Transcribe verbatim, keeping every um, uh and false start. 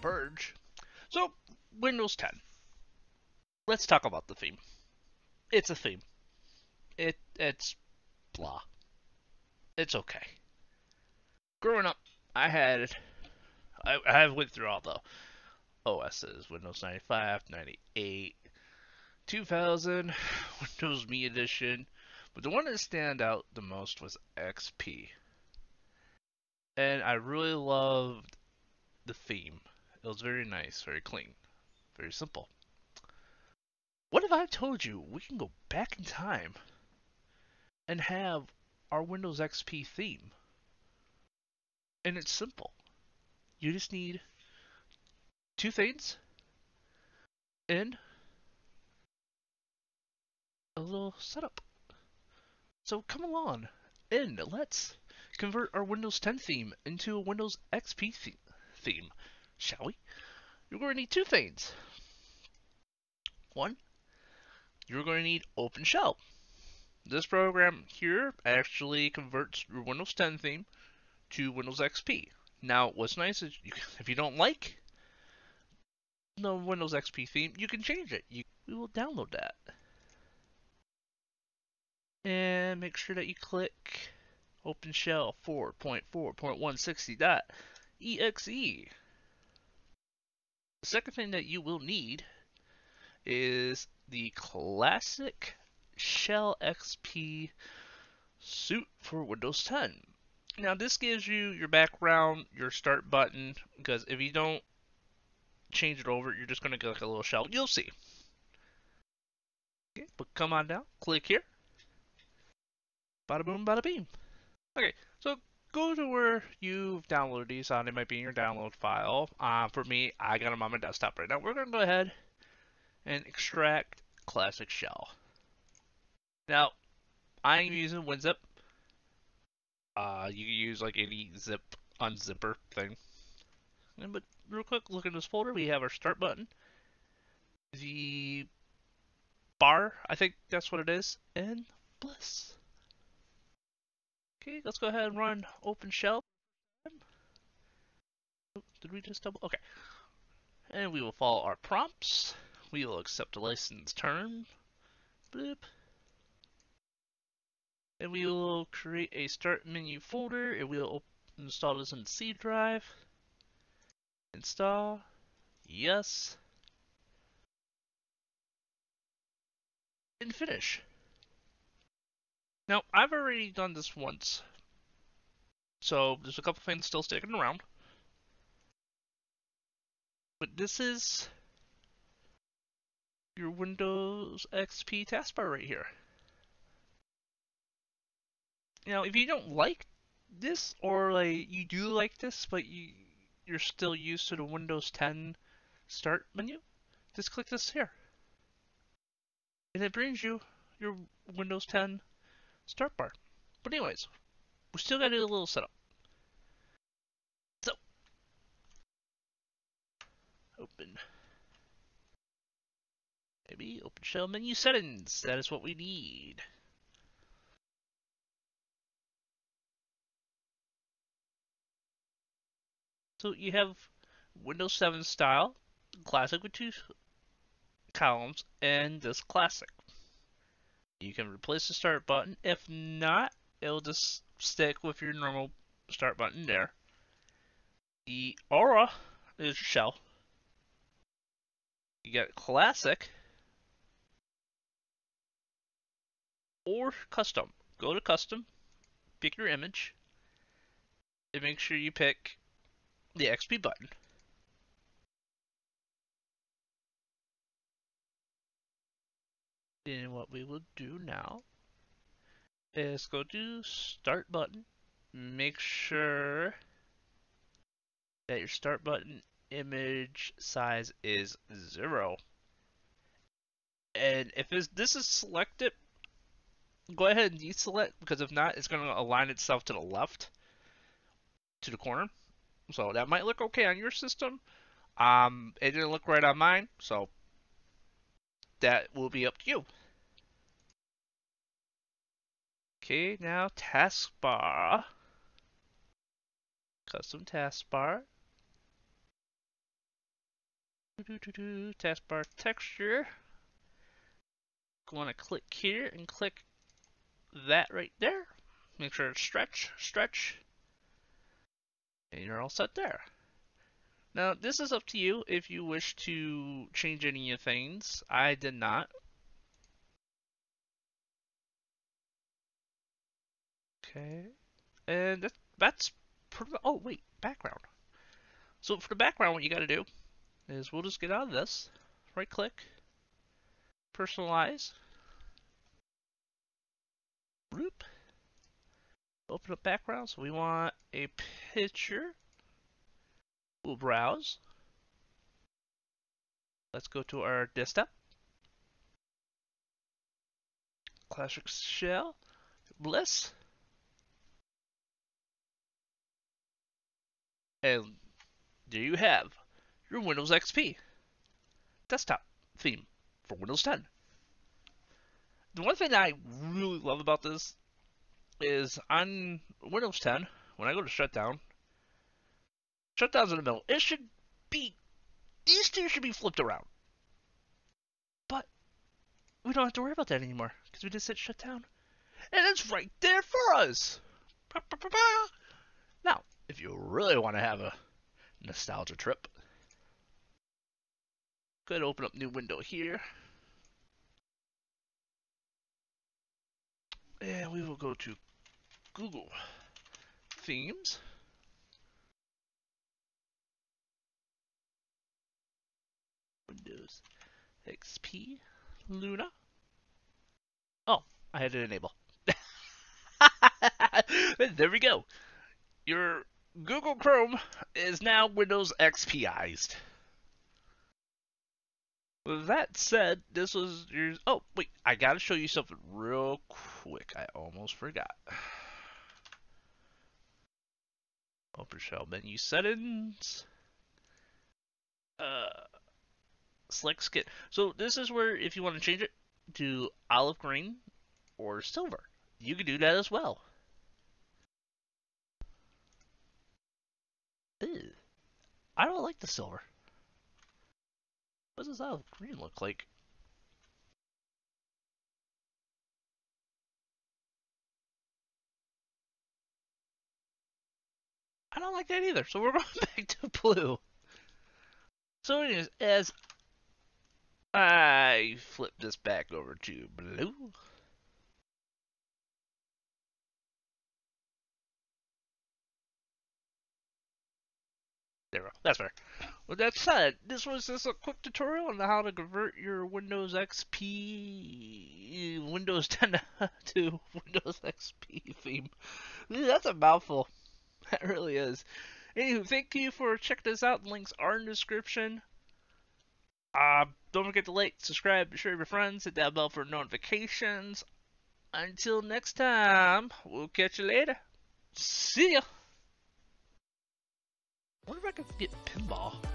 to purge. So, Windows ten. Let's talk about the theme. It's a theme. It It's blah. It's okay. Growing up, I had... I, I went through all the O Ss. Windows ninety-five, ninety-eight, two thousand, Windows Me Edition. But the one that stand out the most was X P. And I really loved the theme. It was very nice, very clean, very simple. What if I told you we can go back in time and have our Windows X P theme? And it's simple. You just need two things and a little setup. So come along and let's convert our Windows ten theme into a Windows X P theme. theme. Shall we? You're going to need two things. One, you're going to need Open Shell. This program here actually converts your Windows ten theme to Windows X P. Now, what's nice is you can, if you don't like the Windows X P theme, you can change it. You, we will download that. And make sure that you click Open Shell four point four point one sixty dot E X E. The second thing that you will need is the Classic Shell X P suite for Windows ten. Now this gives you your background, your start button, because if you don't change it over, you're just going to get like a little shell. You'll see. Okay, but come on down, click here. Bada boom, bada beam. Okay, so go to where you've downloaded these on. It might be in your download file. Uh, for me, I got them on my desktop right now. We're going to go ahead and extract Classic Shell. Now, I'm using WinZip. Uh, you can use like any zip unzipper thing. But real quick, look in this folder. We have our start button, the bar, I think that's what it is, and bliss. Okay, let's go ahead and run Open Shell. Did we just double? Okay. And we will follow our prompts. We will accept a license term. Bloop. And we will create a start menu folder, and we will install this in the C drive. Install. Yes. And finish. Now, I've already done this once, so there's a couple things still sticking around. But this is your Windows X P taskbar right here. Now, if you don't like this, or like you do like this, but you, you're still used to the Windows ten start menu, just click this here. And it brings you your Windows ten start bar. But anyways, we still gotta do a little setup. So open maybe Open Shell menu settings. That is what we need. So you have Windows seven style, classic with two columns, and this classic. You can replace the start button. If not, it'll just stick with your normal start button there. The aura is your shell. You got classic or custom. Go to custom, pick your image, and make sure you pick the X P button. And what we will do now is go to start button, make sure that your start button image size is zero. And if this is selected, go ahead and deselect, because if not, it's going to align itself to the left, to the corner. So that might look okay on your system. Um, it didn't look right on mine, so that will be up to you. Okay, now taskbar. Custom taskbar. Taskbar texture. Want to click here and click that right there. Make sure it's stretch, stretch, and you're all set there. Now this is up to you if you wish to change any of things. I did not. Okay, and that's, that's oh wait, background. So for the background, what you got to do is we'll just get out of this. Right click. Personalize. Roop. Open up background. So we want a picture. We'll browse. Let's go to our desktop. Classic Shell. Bliss. And there you have your Windows X P desktop theme. For Windows ten. The one thing I really love about this is on Windows ten, when I go to shutdown, shutdown's in the middle. It should be, these two should be flipped around. But we don't have to worry about that anymore because we just hit shutdown. And it's right there for us. Ba, ba, ba, ba. Now, if you really want to have a nostalgia trip, go ahead and open up new window here. And we will go to Google Themes. Windows X P. Luna. Oh, I had to enable. There we go. Your Google Chrome is now Windows X P-ized. With that said, this was your... Oh, wait, I gotta show you something real quick. I almost forgot. Open Shell menu settings. Uh, select skin. So this is where if you want to change it to olive green or silver, you can do that as well. Ew. I don't like the silver. What does olive green look like? I don't like that either, so we're going back to blue. So anyways, as I flip this back over to blue. There we go. That's fair. With that said, this was just a quick tutorial on how to convert your Windows X P, Windows ten to Windows X P theme. That's a mouthful. That really is. Anywho, thank you for checking this out. The links are in the description. Uh, don't forget to like, subscribe, share with your friends, hit that bell for notifications. Until next time, we'll catch you later. See ya. I wonder if I could get pinball.